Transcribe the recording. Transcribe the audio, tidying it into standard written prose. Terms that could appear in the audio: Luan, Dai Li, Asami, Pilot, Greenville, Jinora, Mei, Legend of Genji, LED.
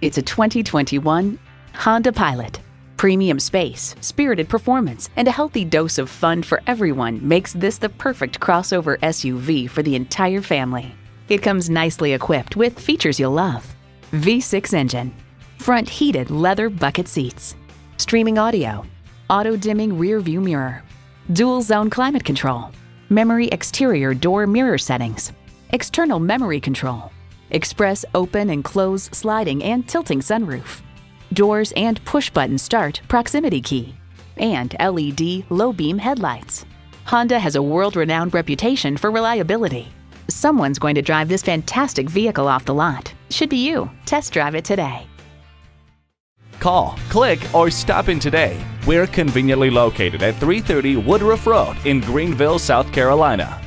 It's a 2021 Honda Pilot. Premium space, spirited performance, and a healthy dose of fun for everyone makes this the perfect crossover SUV for the entire family. It comes nicely equipped with features you'll love. V6 engine, front heated leather bucket seats, streaming audio, auto-dimming rear view mirror, dual zone climate control, memory exterior door mirror settings, external memory control, express open and close sliding and tilting sunroof, doors and push-button start proximity key, and LED low-beam headlights. Honda has a world-renowned reputation for reliability. Someone's going to drive this fantastic vehicle off the lot. Should be you. Test drive it today. Call, click, or stop in today. We're conveniently located at 330 Woodruff Road in Greenville, South Carolina.